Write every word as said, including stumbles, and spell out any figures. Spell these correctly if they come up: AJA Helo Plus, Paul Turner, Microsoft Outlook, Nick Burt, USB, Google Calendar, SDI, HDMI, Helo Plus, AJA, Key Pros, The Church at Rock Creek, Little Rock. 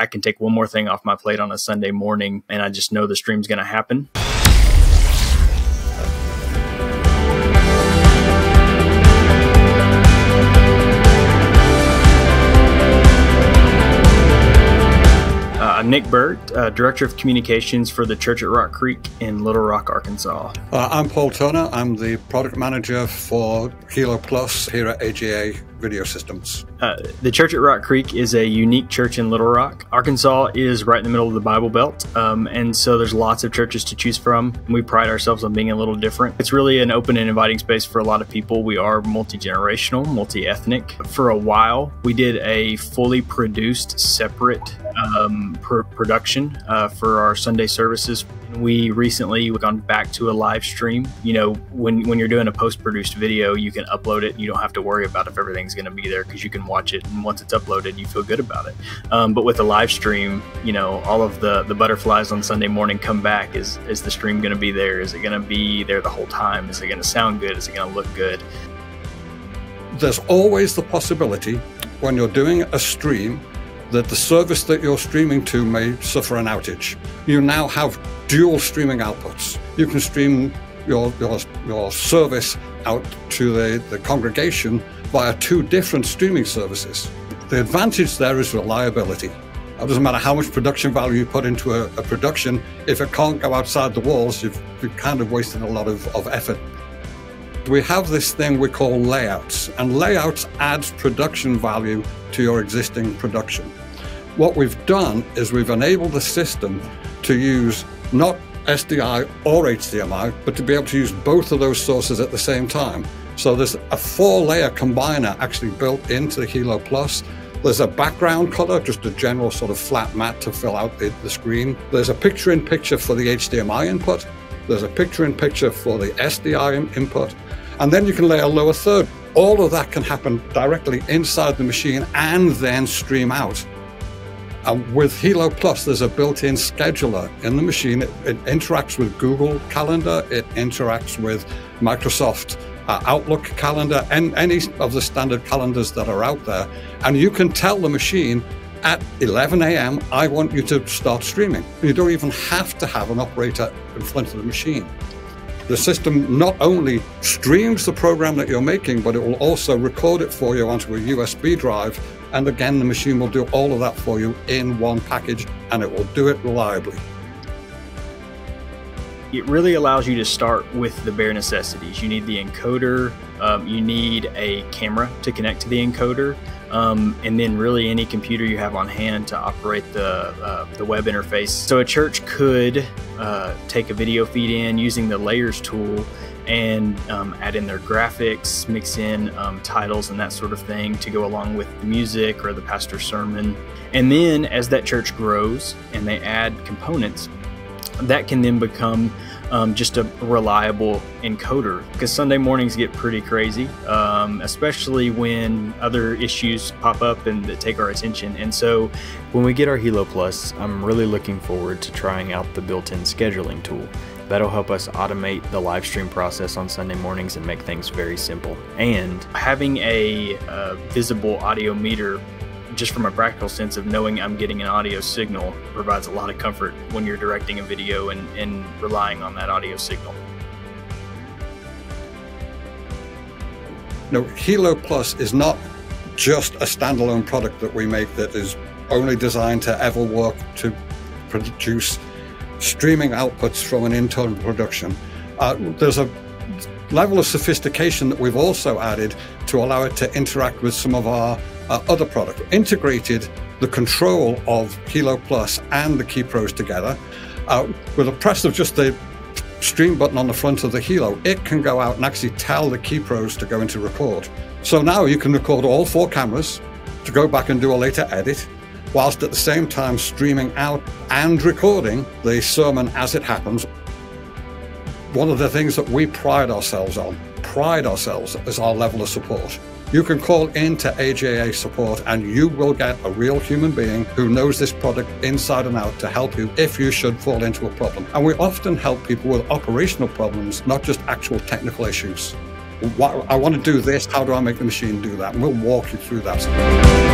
I can take one more thing off my plate on a Sunday morning, and I just know the stream's going to happen. I'm Nick Burt, uh, Director of Communications for The Church at Rock Creek in Little Rock, Arkansas. Uh, I'm Paul Turner. I'm the Product Manager for Helo Plus here at A J A Video Systems. Uh, the Church at Rock Creek is a unique church in Little Rock. Arkansas is right in the middle of the Bible Belt, um, and so there's lots of churches to choose from. And we pride ourselves on being a little different. It's really an open and inviting space for a lot of people. We are multi-generational, multi-ethnic. For a while, we did a fully produced, separate um, pr production uh, for our Sunday services. We recently gone back to a live stream. You know, when, when you're doing a post-produced video, you can upload it. You don't have to worry about if everything's going to be there because you can watch it. And once it's uploaded, you feel good about it. Um, but with a live stream, you know, all of the, the butterflies on Sunday morning come back. Is, is the stream going to be there? Is it going to be there the whole time? Is it going to sound good? Is it going to look good? There's always the possibility when you're doing a stream that the service that you're streaming to may suffer an outage. You now have dual streaming outputs. You can stream your, your, your service out to the, the congregation via two different streaming services. The advantage there is reliability. It doesn't matter how much production value you put into a, a production, if it can't go outside the walls, you've, you've kind of wasted a lot of, of effort. We have this thing we call layouts, and layouts adds production value to your existing production. What we've done is we've enabled the system to use not S D I or H D M I, but to be able to use both of those sources at the same time. So there's a four-layer combiner actually built into the Helo Plus. There's a background color, just a general sort of flat mat to fill out the, the screen. There's a picture-in-picture for the H D M I input. There's a picture-in-picture for the S D I input, and then you can layer a lower third. All of that can happen directly inside the machine and then stream out. And with Helo Plus, there's a built-in scheduler in the machine. It, it interacts with Google Calendar, it interacts with Microsoft uh, Outlook Calendar, and any of the standard calendars that are out there. And you can tell the machine, at eleven A M, I want you to start streaming. You don't even have to have an operator in front of the machine. The system not only streams the program that you're making, but it will also record it for you onto a U S B drive. And again, the machine will do all of that for you in one package, and it will do it reliably. It really allows you to start with the bare necessities. You need the encoder, um, you need a camera to connect to the encoder, um, and then really any computer you have on hand to operate the, uh, the web interface. So a church could uh, take a video feed in using the layers tool and um, add in their graphics, mix in um, titles and that sort of thing to go along with the music or the pastor's sermon. And then as that church grows and they add components, that can then become um, just a reliable encoder, because Sunday mornings get pretty crazy, um, especially when other issues pop up and that take our attention. And so when we get our Helo Plus, I'm really looking forward to trying out the built-in scheduling tool. That'll help us automate the live stream process on Sunday mornings and make things very simple. And having a uh, visible audio meter, just from a practical sense of knowing I'm getting an audio signal, provides a lot of comfort when you're directing a video and, and relying on that audio signal. No, Helo Plus is not just a standalone product that we make that is only designed to ever work to produce streaming outputs from an internal production. Uh, there's a level of sophistication that we've also added to allow it to interact with some of our uh, other products. Integrated the control of Helo Plus and the Key Pros together. Uh, with a press of just the stream button on the front of the Helo, it can go out and actually tell the Key Pros to go into record. So now you can record all four cameras to go back and do a later edit, whilst at the same time streaming out and recording the sermon as it happens. One of the things that we pride ourselves on, pride ourselves is our level of support. You can call into A J A support and you will get a real human being who knows this product inside and out to help you if you should fall into a problem. And we often help people with operational problems, not just actual technical issues. What, I want to do this, how do I make the machine do that? And we'll walk you through that.